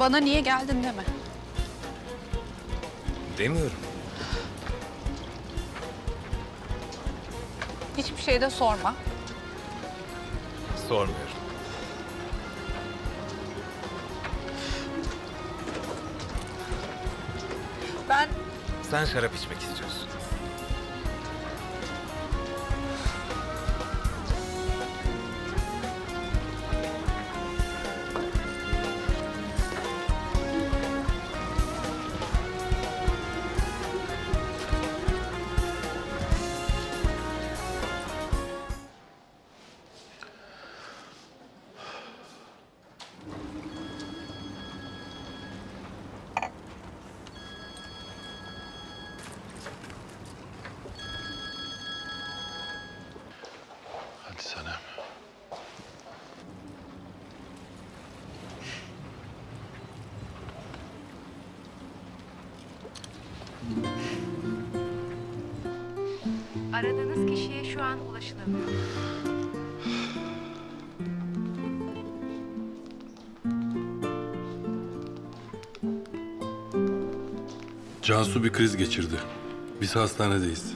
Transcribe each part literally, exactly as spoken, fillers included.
bana niye geldin deme. Demiyorum. Hiçbir şey de sorma. Sormuyorum. Ben... Sen şarap içmek istiyorsun. Aradığınız kişiye şu an ulaşılamıyor. Cansu bir kriz geçirdi. Biz hastanedeyiz.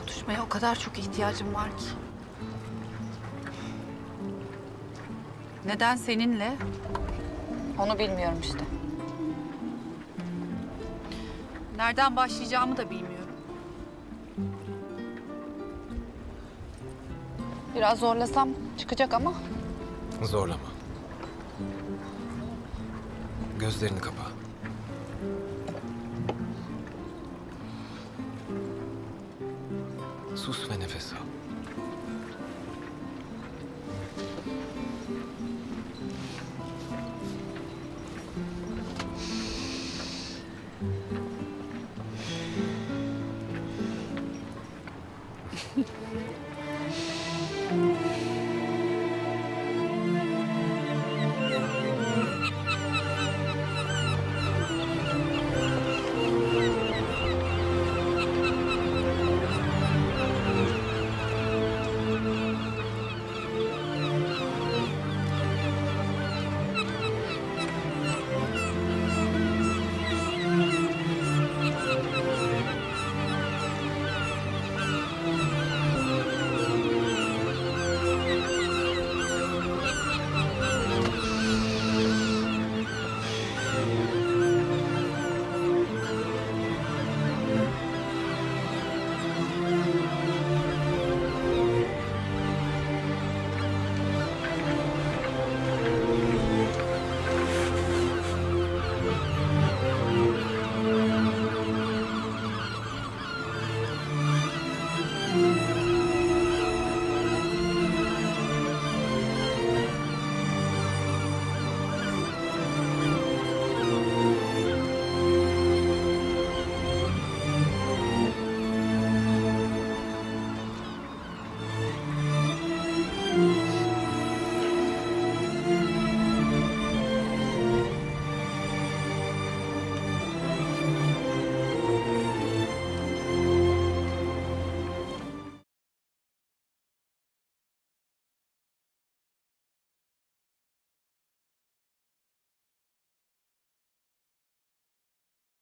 Konuşmaya o kadar çok ihtiyacım var ki. Neden seninle? Onu bilmiyorum işte. Nereden başlayacağımı da bilmiyorum. Biraz zorlasam çıkacak ama. Zorlama. Gözlerini kapa. Sus ve nefes al.